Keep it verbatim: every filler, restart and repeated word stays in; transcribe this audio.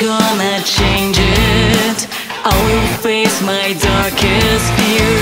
gonna change it. I will face my darkest fears.